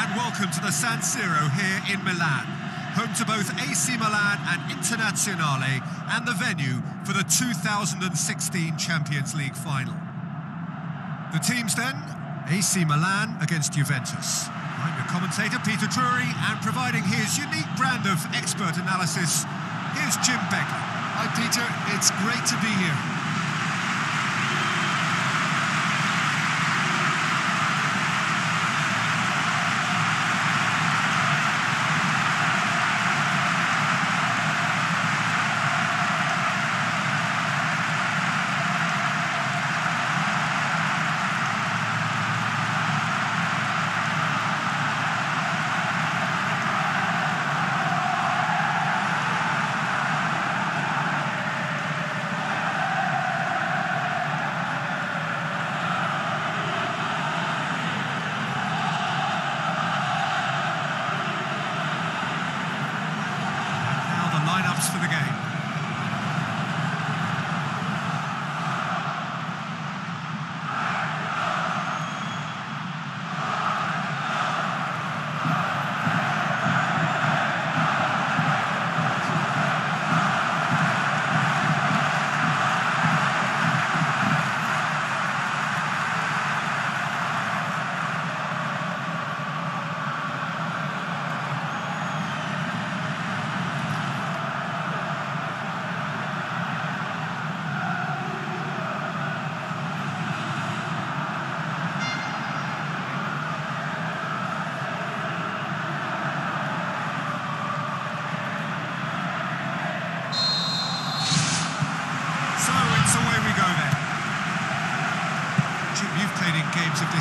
And welcome to the San Siro here in Milan, home to both AC Milan and Internazionale, and the venue for the 2016 Champions League final. The teams then, AC Milan against Juventus. I'm your commentator, Peter Drury, and providing his unique brand of expert analysis, here's Jim Becker. Hi Peter, it's great to be here.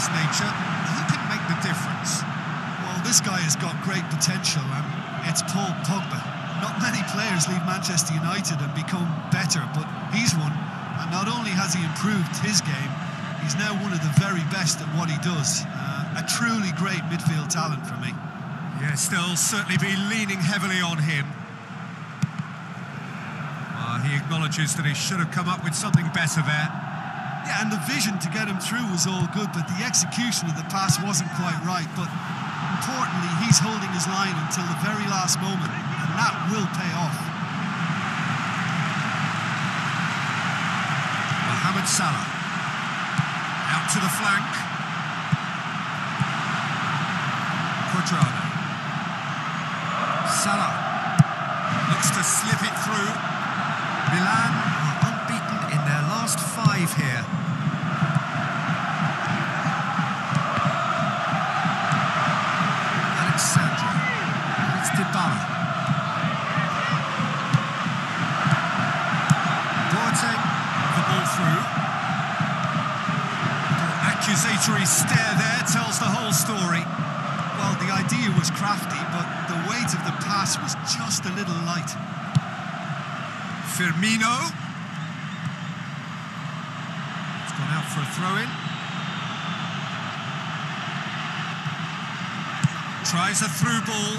Nature, who can make the difference? Well, this guy has got great potential, and it's Paul Pogba. Not many players leave Manchester United and become better, but he's one, and not only has he improved his game, he's now one of the very best at what he does. A truly great midfield talent for me. Yes, they'll certainly be leaning heavily on him. He acknowledges that he should have come up with something better there. Yeah, and the vision to get him through was all good, but the execution of the pass wasn't quite right. But importantly, he's holding his line until the very last moment, and that will pay off. Mohamed Salah. Out to the flank. Quattrone. Salah. Looks to slip it through. Milan are unbeaten in their last five here. Alexandro. It's Dybala. Boateng, the ball through. An accusatory stare there tells the whole story. Well, the idea was crafty, but the weight of the pass was just a little light. Firmino. It's gone out for a throw-in. Tries a through ball.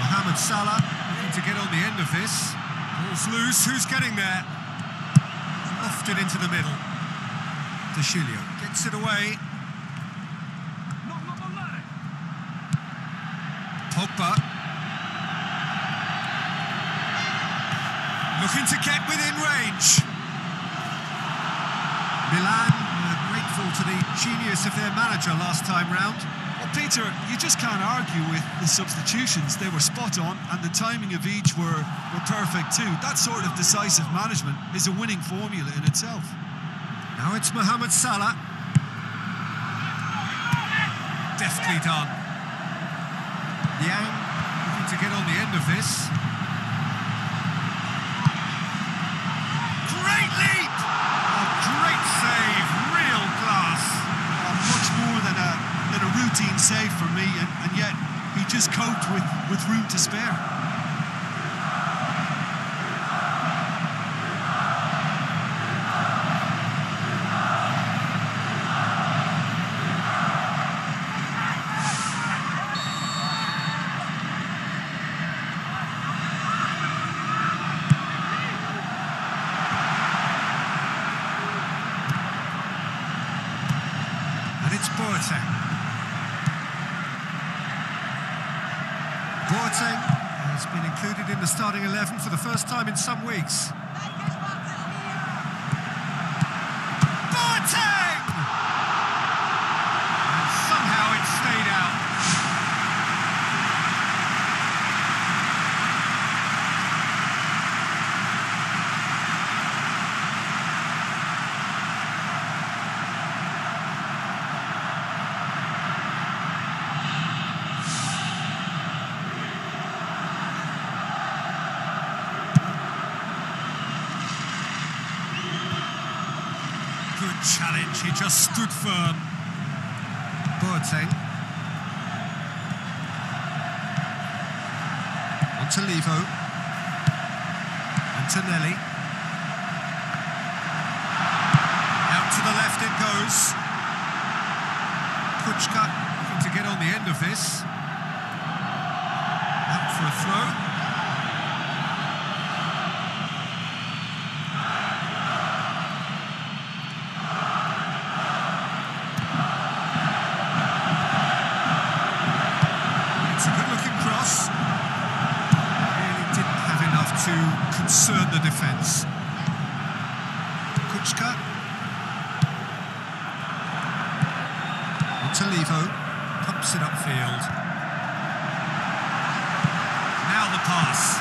Mohamed Salah looking to get on the end of this. Ball's loose, who's getting there? Lofted into the middle. De Chilio gets it away. Pogba. Looking to get within range. Milan were grateful to the genius of their manager last time round. Well, Peter, you just can't argue with the substitutions. They were spot on, and the timing of each were perfect too. That sort of decisive management is a winning formula in itself. Now it's Mohamed Salah. Deftly done. Yang looking to get on the end of this. Great leap! A great save, real class. Much more than a routine save for me, and yet he just coped with room to spare. the starting 11 for the first time in some weeks. Boateng! And somehow it stayed out. Challenge, he just stood firm. Boateng. On to Livo. Antonelli. Out to the left it goes. Kuchka looking to get on the end of this. Out for a throw. Concern the defence. Kuchka. On to Livo. Pumps it upfield. Now the pass.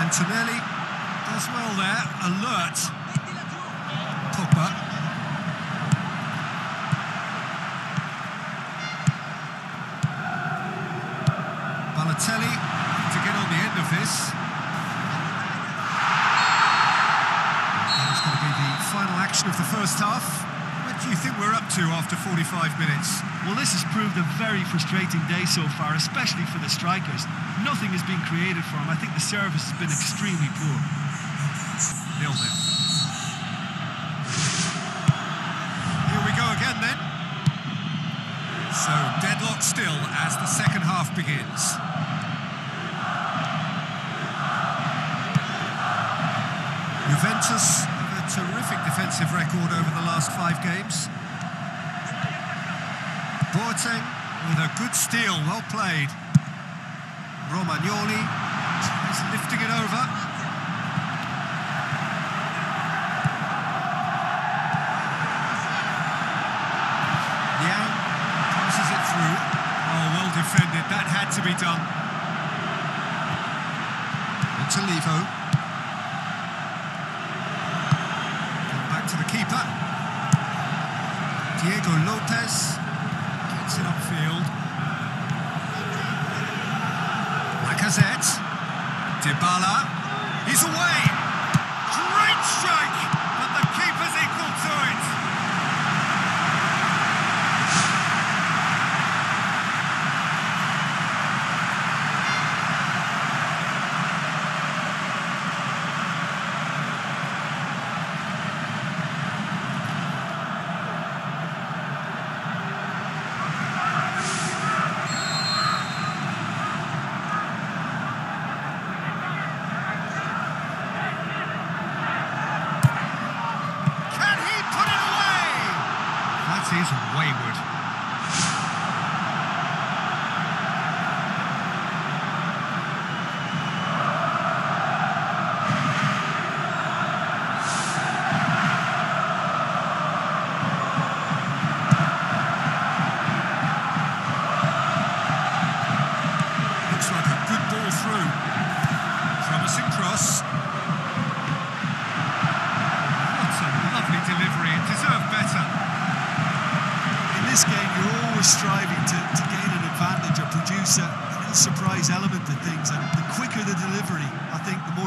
Antonelli does well there. Alert. Pogba. Telly to get on the end of this. That is going to be the final action of the first half. What do you think we're up to after 45 minutes? Well, this has proved a very frustrating day so far, especially for the strikers. Nothing has been created for them. I think the service has been extremely poor. 0-0. Here we go again then. So deadlock still as the second half begins. Juventus have a terrific defensive record over the last 5 games. Boateng with a good steal, well played. Romagnoli is lifting it over. Yang passes it through. Oh, well defended, that had to be done. On to Livo. Keeper. Diego Lopez gets it upfield. Lacazette. Dybala. He's away. Great strike, but the keeper's equal to it.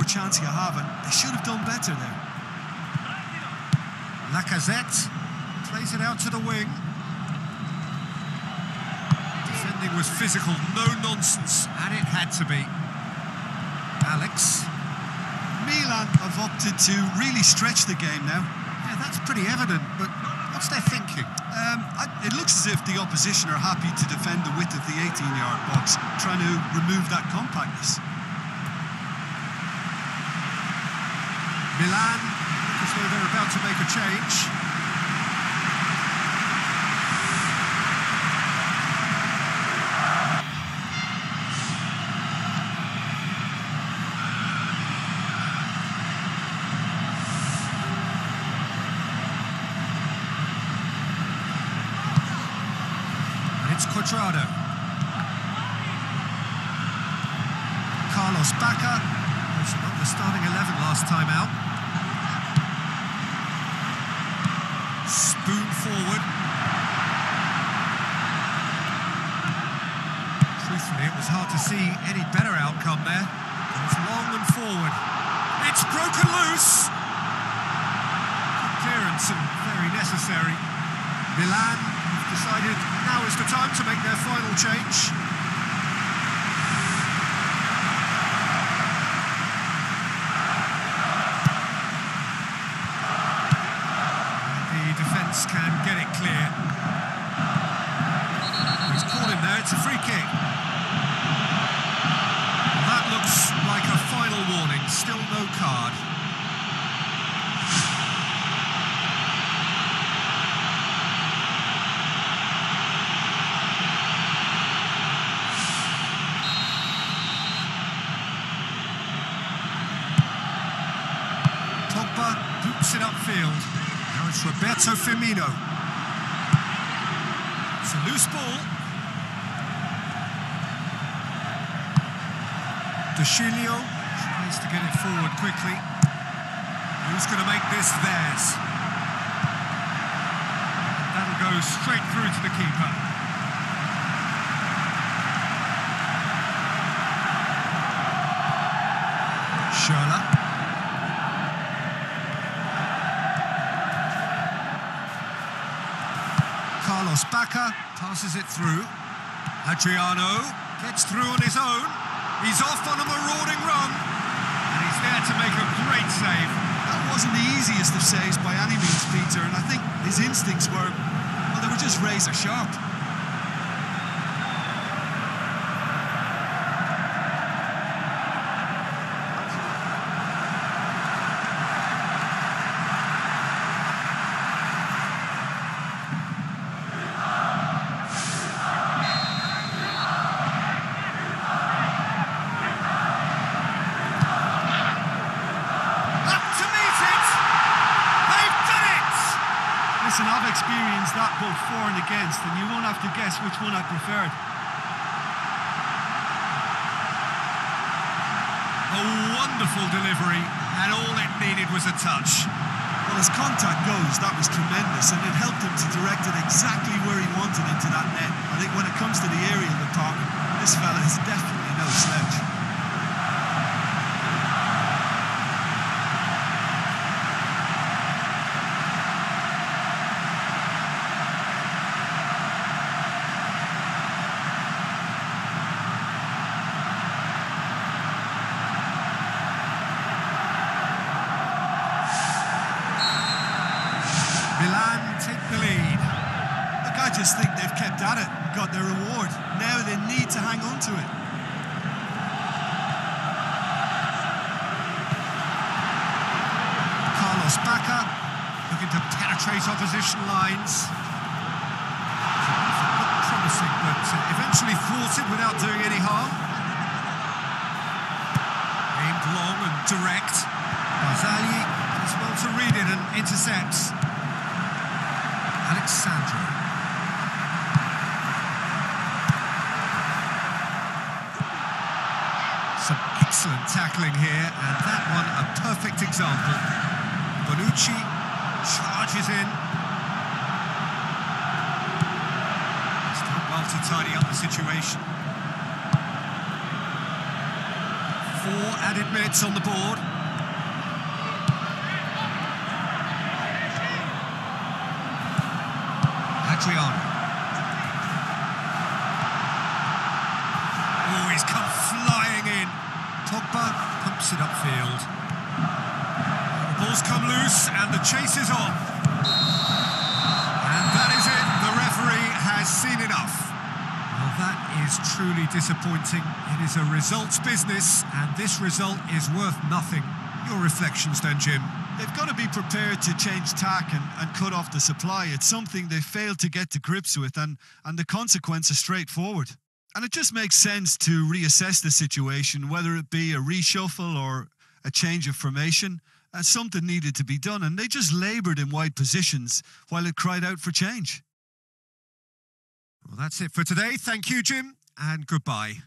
Chance you have, and they should have done better there. Lacazette plays it out to the wing. Defending was physical, no nonsense, and it had to be. Alex. Milan have opted to really stretch the game now. Yeah, that's pretty evident, but what's their thinking? It looks as if the opposition are happy to defend the width of the 18-yard box, trying to remove that compactness. Milan, as though they're about to make a change. Adriano. Carlos Baca, which was the starting 11 last time out. Spoon forward. Truthfully, it was hard to see any better outcome there. It was long and forward. It's broken loose. Clearance and very necessary. Milan have decided now is the time to make their final change. Can get it clear. He's caught him there, it's a free kick. That looks like a final warning, still no card. Pogba poops it upfield. Now it's Roberto Firmino. It's a loose ball. De Chilio tries to get it forward quickly. Who's going to make this theirs? That'll go straight through to the keeper. Schürrle. Spaka passes it through. Adriano gets through on his own. He's off on a marauding run. And he's there to make a great save. That wasn't the easiest of saves by any means, Peter. And I think his instincts were, well, they were just razor sharp. I've experienced that both for and against, and you won't have to guess which one I preferred. A wonderful delivery, and all it needed was a touch. Well, as contact goes, that was tremendous, and it helped him to direct it exactly where he wanted into that net. I think when it comes to the aerial department, this fella is definitely no slouch. Think they've kept at it, got their reward. Now they need to hang on to it. Carlos Baca looking to penetrate opposition lines. Looked promising, but eventually thwarted without doing any harm. Aimed long and direct. Zagli is well to read it and intercepts. Alexandro. Some excellent tackling here, and that one a perfect example. Bonucci charges in. Still well to tidy up the situation. 4 added minutes on the board. Adriano. Oh, he's come flying in. Pogba pumps it upfield. The ball's come loose and the chase is on. And that is it. The referee has seen enough. Well, that is truly disappointing. It is a results business, and this result is worth nothing. Your reflections then, Jim? They've got to be prepared to change tack and cut off the supply. It's something they failed to get to grips with, and the consequence is straightforward. And it just makes sense to reassess the situation, whether it be a reshuffle or a change of formation. Something needed to be done, and they just laboured in wide positions while it cried out for change. Well, that's it for today. Thank you, Jim, and goodbye.